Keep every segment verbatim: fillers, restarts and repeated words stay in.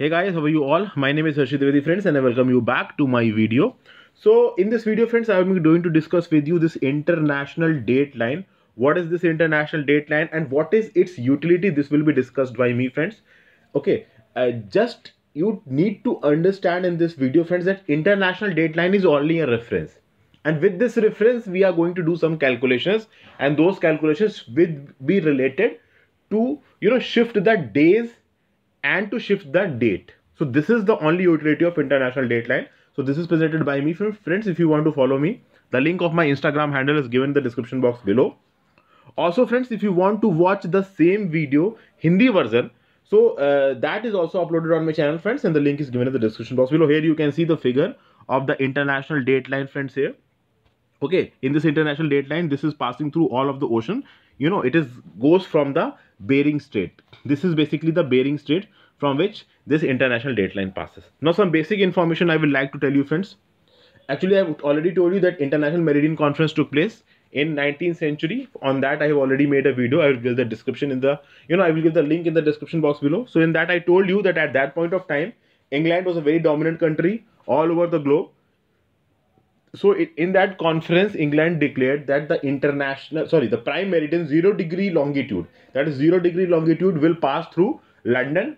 Hey guys, how are you all? My name is Harshit Dwivedi, friends, and I welcome you back to my video. So in this video, friends, I am going to discuss with you this international dateline. What is this international dateline and what is its utility? This will be discussed by me, friends. Okay, uh, just you need to understand in this video, friends, that international dateline is only a reference. And with this reference, we are going to do some calculations, and those calculations will be related to, you know, shift the days and to shift the date. So this is the only utility of international dateline. So this is presented by me, friends. If you want to follow me, the link of my Instagram handle is given in the description box below. Also, friends, if you want to watch the same video Hindi version, so uh, that is also uploaded on my channel, friends, and the link is given in the description box below. Here you can see the figure of the international dateline, friends, here. Okay, in this international dateline, this is passing through all of the ocean. You know, it is goes from the Bering Strait. This is basically the Bering Strait from which this international dateline passes. Now, some basic information I would like to tell you, friends. Actually, I have already told you that International Meridian Conference took place in nineteenth century. On that, I have already made a video. I will give the description in the, you know, I will give the link in the description box below. So in that, I told you that at that point of time, England was a very dominant country all over the globe. So it, in that conference, England declared that the international, sorry, the prime meridian zero degree longitude, that is zero degree longitude, will pass through London,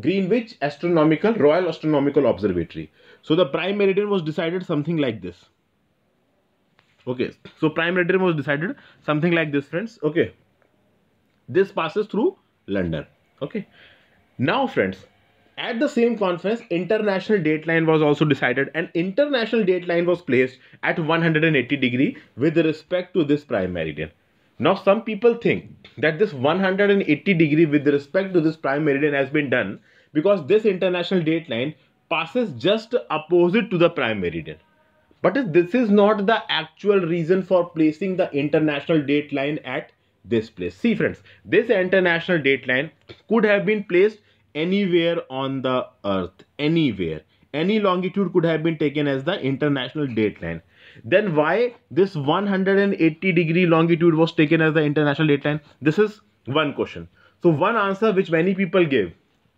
Greenwich Astronomical, Royal Astronomical Observatory. So the prime meridian was decided something like this. Okay, so prime meridian was decided something like this, friends. Okay, this passes through London. Okay, now, friends, at the same conference, international dateline was also decided, and international dateline was placed at one hundred eighty degree with respect to this prime meridian. Now, some people think that this one hundred eighty degree with respect to this prime meridian has been done because this international dateline passes just opposite to the prime meridian. But this is not the actual reason for placing the international dateline at this place. See, friends, this international dateline could have been placed anywhere on the earth, anywhere, any longitude could have been taken as the international dateline. Then why this one hundred eighty degree longitude was taken as the international dateline? This is one question. So one answer which many people give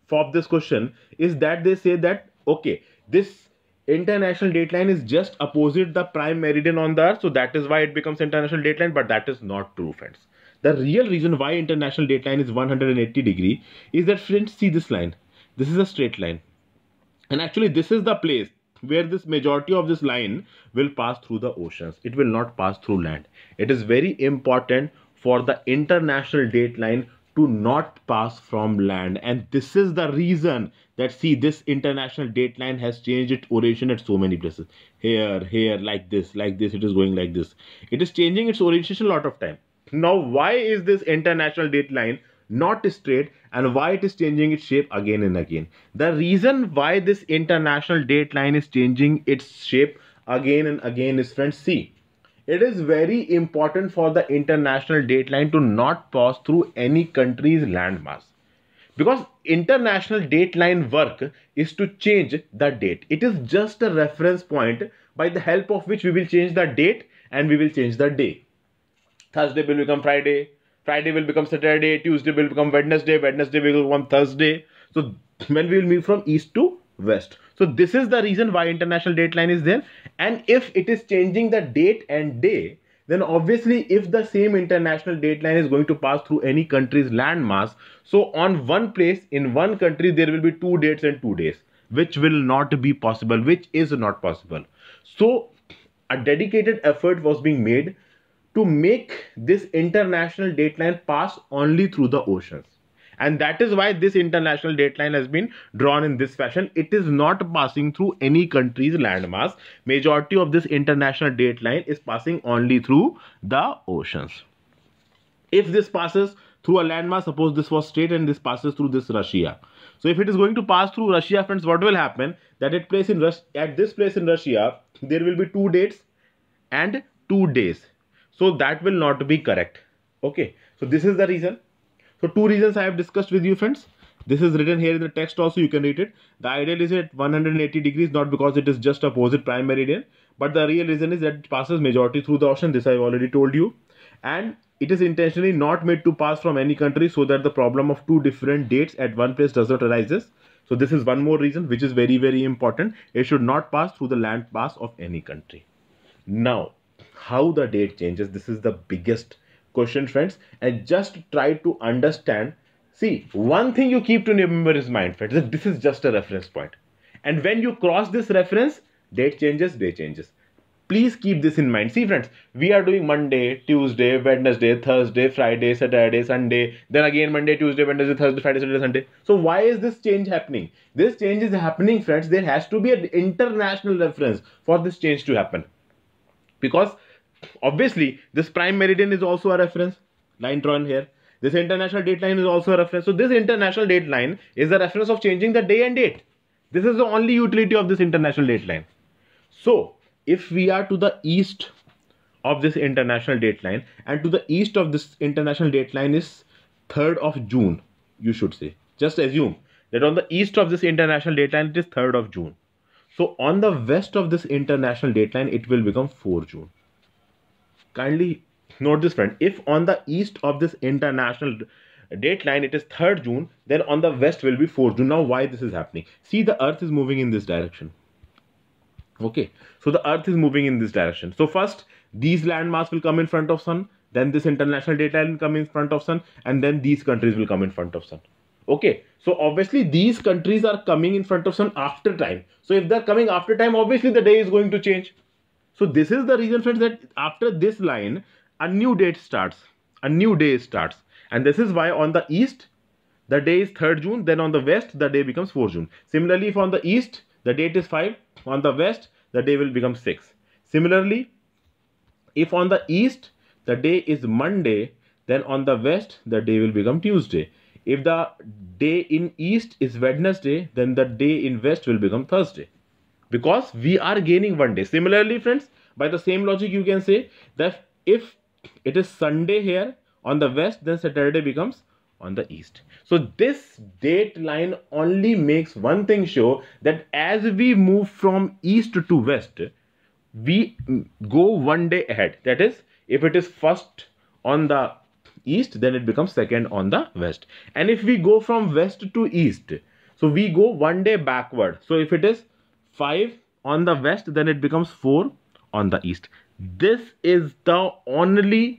for this question is that they say that, okay, this international dateline is just opposite the prime meridian on the earth, so that is why it becomes international dateline. But that is not true, friends. The real reason why international dateline is one hundred eighty degree is that, friends, see this line. This is a straight line. And actually, this is the place where this majority of this line will pass through the oceans. It will not pass through land. It is very important for the international dateline to not pass from land. And this is the reason that, see, this international dateline has changed its orientation at so many places. Here, here, like this, like this, it is going like this. It is changing its orientation a lot of time. Now, why is this international dateline not straight and why it is changing its shape again and again? The reason why this international dateline is changing its shape again and again is, friends, see, it is very important for the international dateline to not pass through any country's landmass. Because international dateline work is to change the date. It is just a reference point by the help of which we will change the date and we will change the day. Thursday will become Friday, Friday will become Saturday, Tuesday will become Wednesday, Wednesday will become Thursday. So when we will move from east to west. So this is the reason why international dateline is there. And if it is changing the date and day, then obviously if the same international dateline is going to pass through any country's landmass, so on one place, in one country, there will be two dates and two days, which will not be possible, which is not possible. So a dedicated effort was being made to make this international dateline pass only through the oceans. And that is why this international dateline has been drawn in this fashion. It is not passing through any country's landmass. Majority of this international dateline is passing only through the oceans. If this passes through a landmass, suppose this was straight and this passes through this Russia. So if it is going to pass through Russia, friends, what will happen? That it place in Rus at this place in Russia, there will be two dates and two days. So that will not be correct. Okay, so this is the reason. So two reasons I have discussed with you, friends. This is written here in the text also, you can read it. The ideal is at one hundred eighty degrees, not because it is just opposite prime meridian, but the real reason is that it passes majority through the ocean. This I have already told you. And it is intentionally not made to pass from any country so that the problem of two different dates at one place does not arise. So this is one more reason which is very, very important. It should not pass through the land mass of any country. Now, how the date changes, this is the biggest question, friends, and just try to understand. See, one thing you keep to remember is mind, friends, that this is just a reference point. And when you cross this reference, date changes, day changes. Please keep this in mind. See, friends, we are doing Monday, Tuesday, Wednesday, Thursday, Friday, Saturday, Sunday, then again Monday, Tuesday, Wednesday, Thursday, Friday, Saturday, Sunday. So why is this change happening? This change is happening, friends. There has to be an international reference for this change to happen. Because obviously, this prime meridian is also a reference, line drawn here. This international dateline is also a reference. So this international dateline is the reference of changing the day and date. This is the only utility of this international dateline. So if we are to the east of this international dateline, and to the east of this international dateline is third of June, you should say. Just assume that on the east of this international dateline, it is third of June. So on the west of this international dateline, it will become fourth of June. Kindly note this, friend. If on the east of this international dateline it is third of June, then on the west will be fourth of June. Now why this is happening? See, the earth is moving in this direction. Okay, so the earth is moving in this direction. So first these landmass will come in front of sun, then this international dateline will come in front of sun, and then these countries will come in front of sun. Okay, so obviously these countries are coming in front of sun after time. So if they're coming after time, obviously the day is going to change. So this is the reason, friends, that after this line, a new date starts, a new day starts. And this is why on the east, the day is third of June. Then on the west, the day becomes fourth of June. Similarly, if on the east, the date is five. On the west, the day will become six. Similarly, if on the east, the day is Monday, then on the west, the day will become Tuesday. If the day in east is Wednesday, then the day in west will become Thursday. Because we are gaining one day. Similarly, friends, by the same logic, you can say that if it is Sunday here on the west, then Saturday becomes on the east. So this date line only makes one thing sure, that as we move from east to west, we go one day ahead. That is, if it is first on the east, then it becomes second on the west. And if we go from west to east, so we go one day backward. So if it is five on the west, then it becomes four on the east. This is the only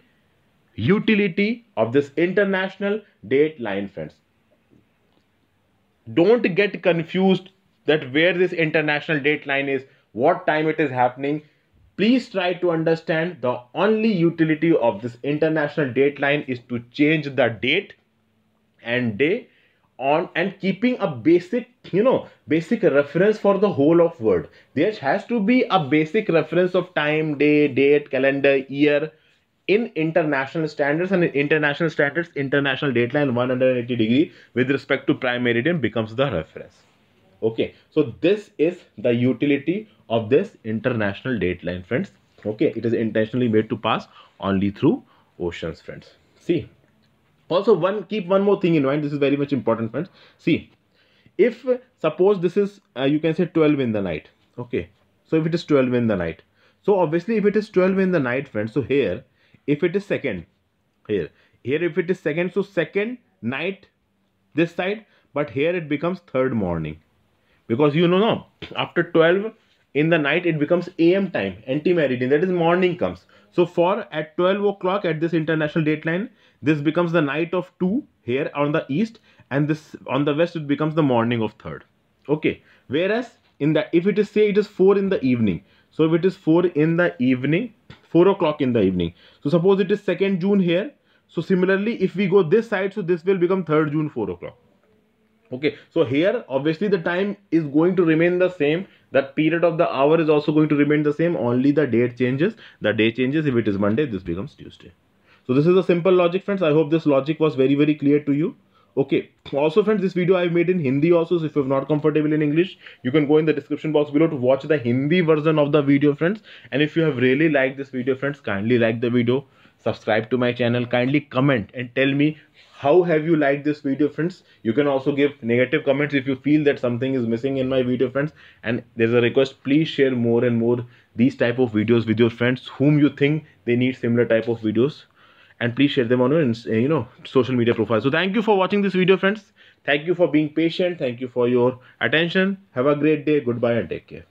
utility of this international date line, friends. Don't get confused that where this international date line is, what time it is happening. Please try to understand the only utility of this international date line is to change the date and day on, and keeping a basic, you know, basic reference for the whole of world. There has to be a basic reference of time, day, date, calendar, year in international standards. And in international standards, international dateline one hundred eighty degree with respect to prime meridian becomes the reference. Okay, so this is the utility of this international dateline, friends. Okay, it is intentionally made to pass only through oceans, friends. See, also one keep one more thing in mind. This is very much important, friends. See, if suppose this is uh, you can say twelve in the night. Okay, so if it is twelve in the night, so obviously if it is twelve in the night, friends, so here if it is second, here here if it is second, so second night this side, but here it becomes third morning, because you know no after twelve in the night it becomes A M time, anti-meridian, that is morning comes. So for at twelve o'clock at this international dateline, this becomes the night of two here on the east, and this on the west it becomes the morning of third. Okay, whereas in that if it is say it is four in the evening, so if it is four in the evening, four o'clock in the evening, so suppose it is second of June here. So similarly, if we go this side, so this will become third of June, four o'clock. Okay, so here obviously the time is going to remain the same. That period of the hour is also going to remain the same. Only the date changes. The day changes. If it is Monday, this becomes Tuesday. So this is a simple logic, friends. I hope this logic was very, very clear to you. Okay. Also, friends, this video I have made in Hindi also. So if you're not comfortable in English, you can go in the description box below to watch the Hindi version of the video, friends. And if you have really liked this video, friends, kindly like the video. Subscribe to my channel. Kindly comment and tell me how have you liked this video, friends. You can also give negative comments if you feel that something is missing in my video, friends. And there's a request, please share more and more these type of videos with your friends whom you think they need similar type of videos. And please share them on your you know, social media profile. So thank you for watching this video, friends. Thank you for being patient. Thank you for your attention. Have a great day. Goodbye and take care.